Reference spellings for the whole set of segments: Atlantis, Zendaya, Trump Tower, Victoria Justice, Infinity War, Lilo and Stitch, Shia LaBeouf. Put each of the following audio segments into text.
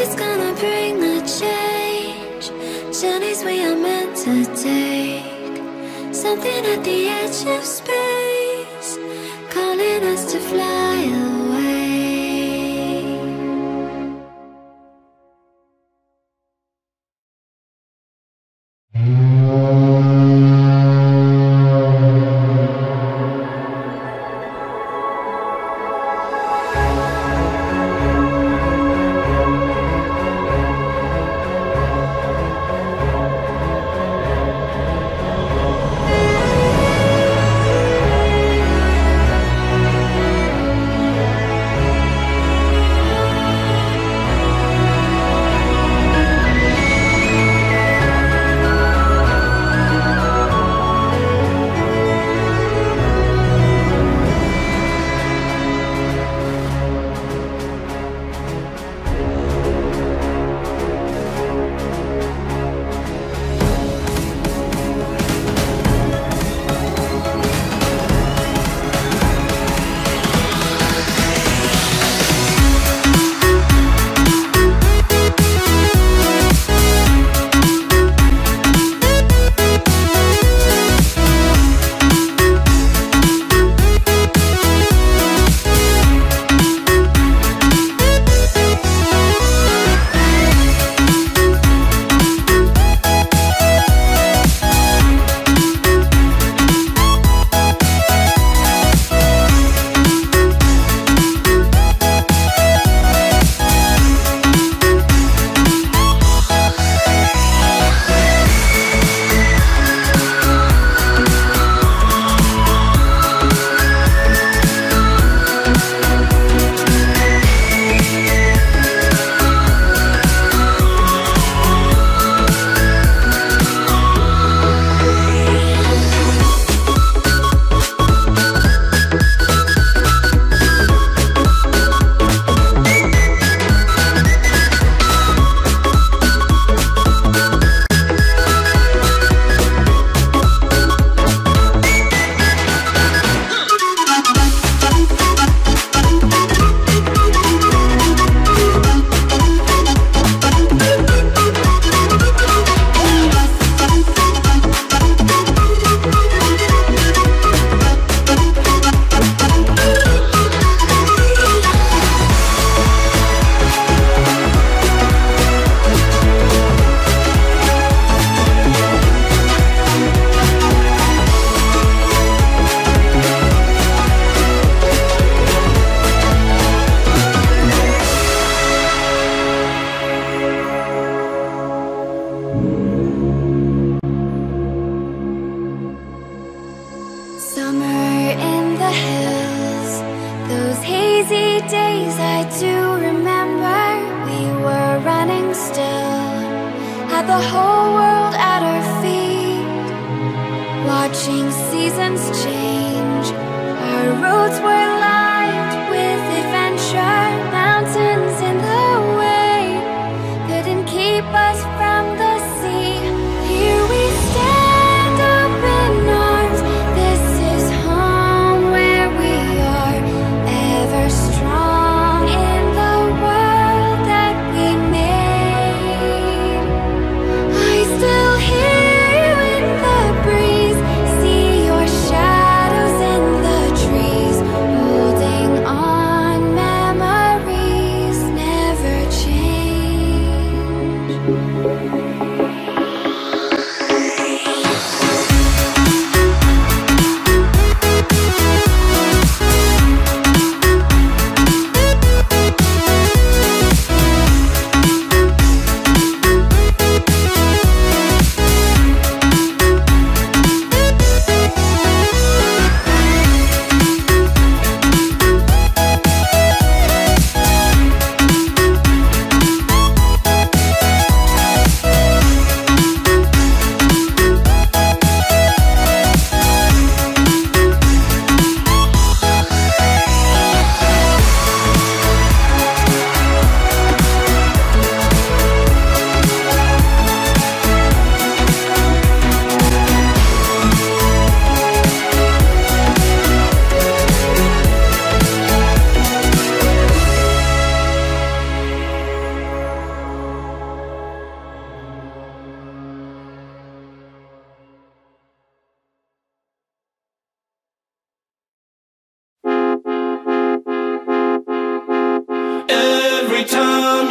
nothing's gonna bring the change. Journeys we are meant to take, something at the edge of space, calling us to fly away. Still here in the breeze, see your shadow.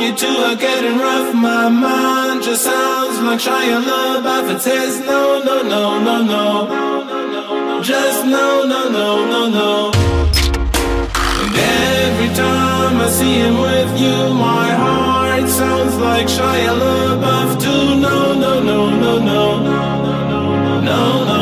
you two are getting rough. My mind just sounds like Shia LaBeouf. It says no, no, no, no, no. Just no, no, no, no, no. And every time I see him with you, my heart sounds like Shia LaBeouf too. No, no, no, no, no. No, no, no.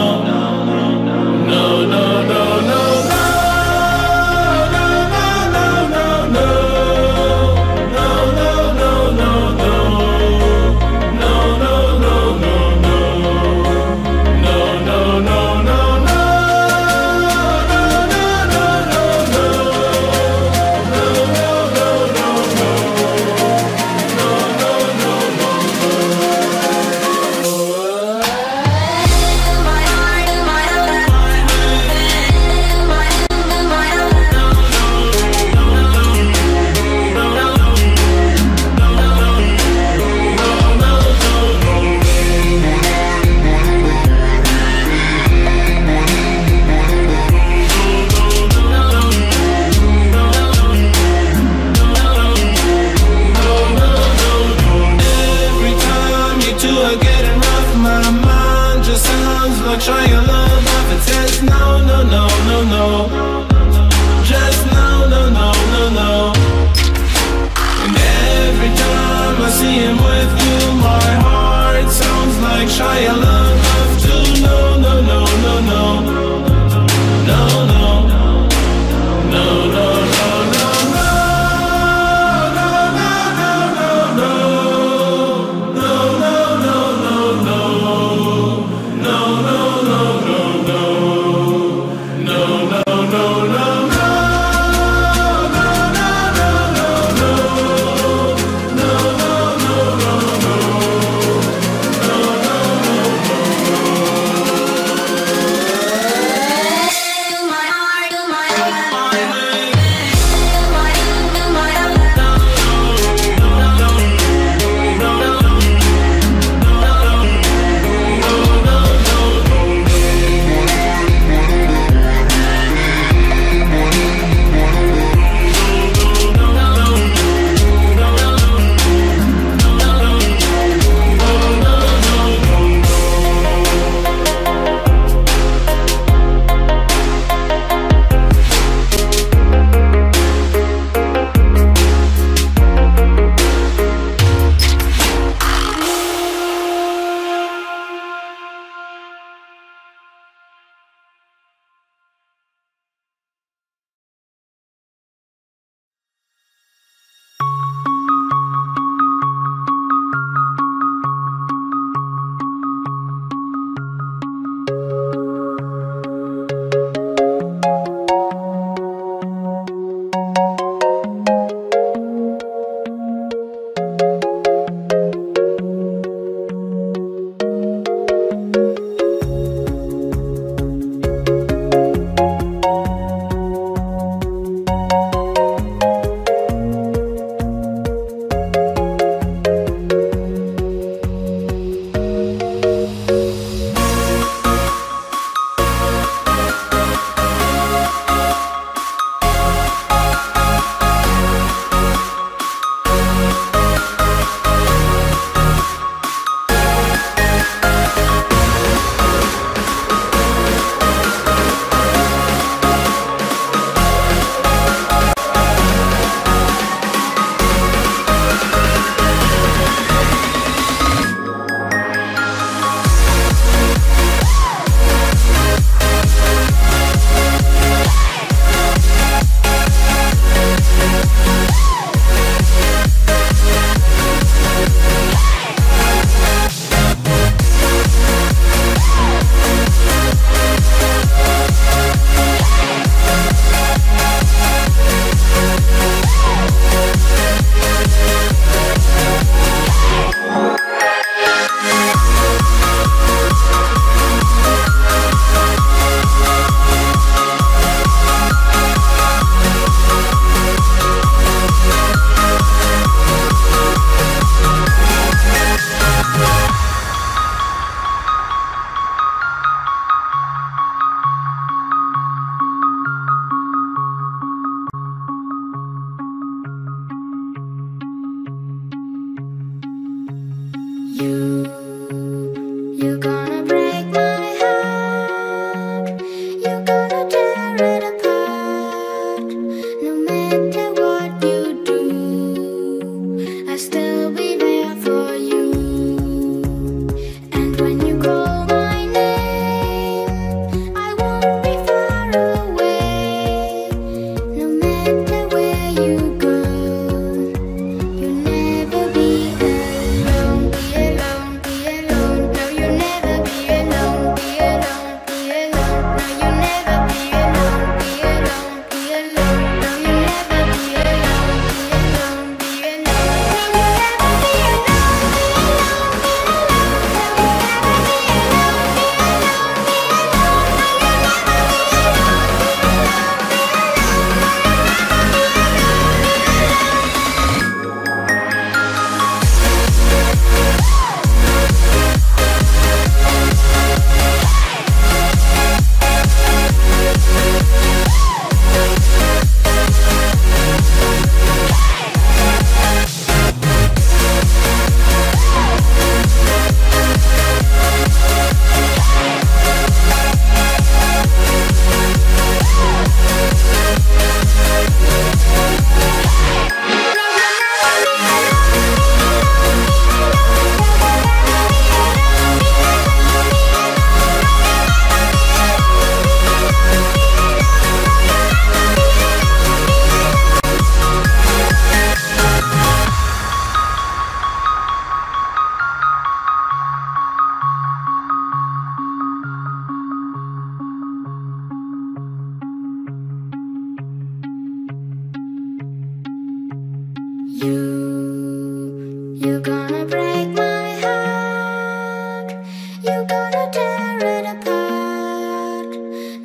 You're gonna break my heart. You're gonna tear it apart.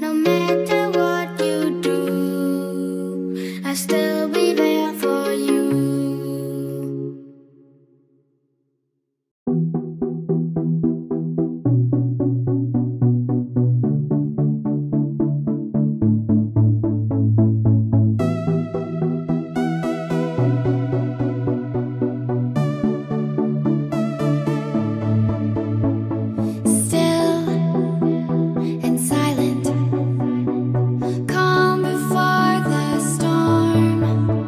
No matter what you do, I'll still be there for you. Silent, calm before the storm.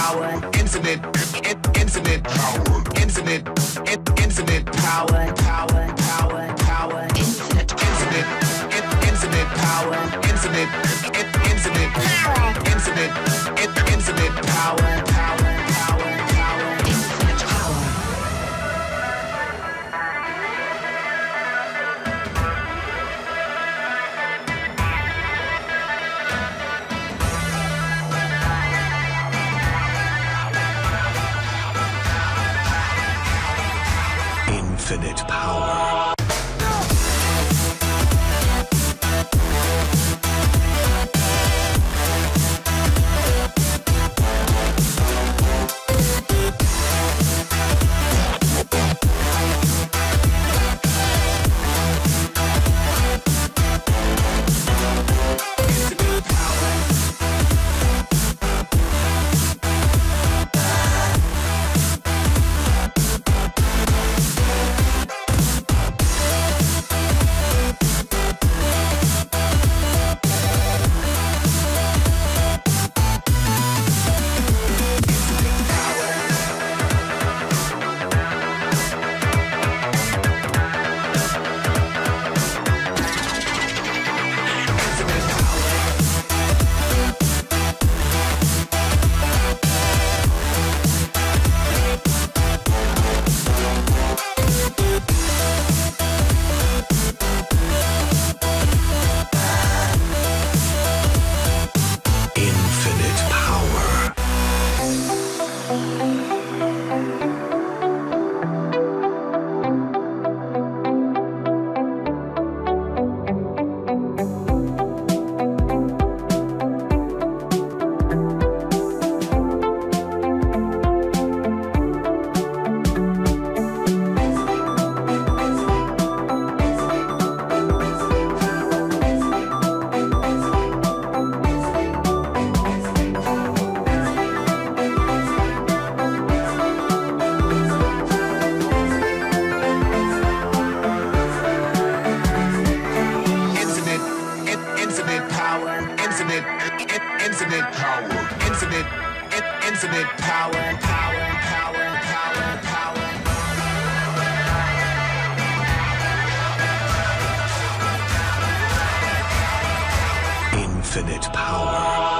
power, infinite power, infinite power, power, infinite power, infinite power, infinite power, infinite power. Infinite power.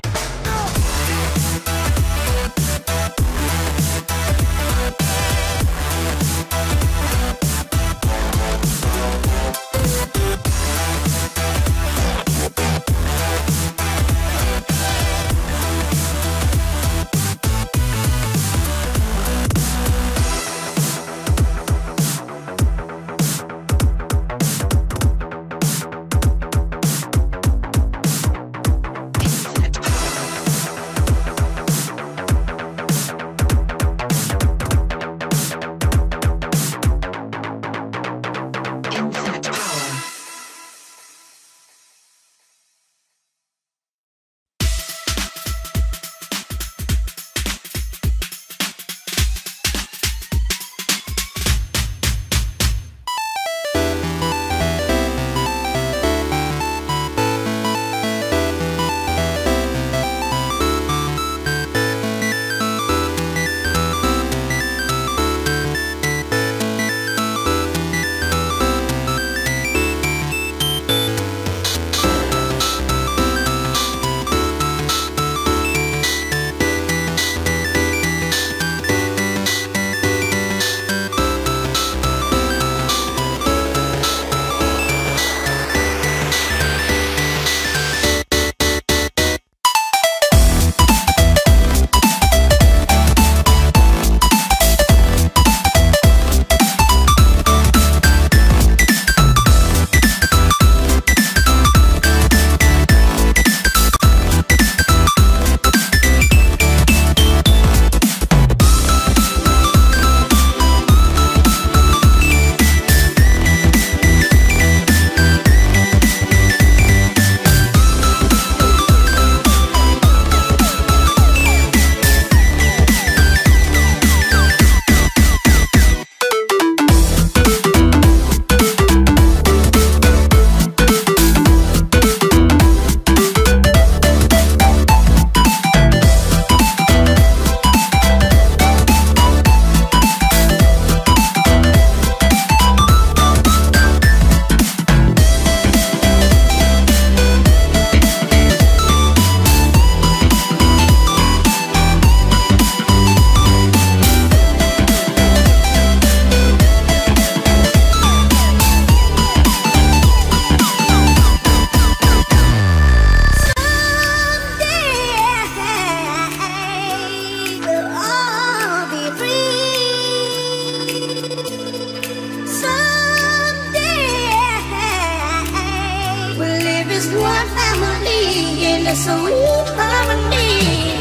family in a sweet harmony.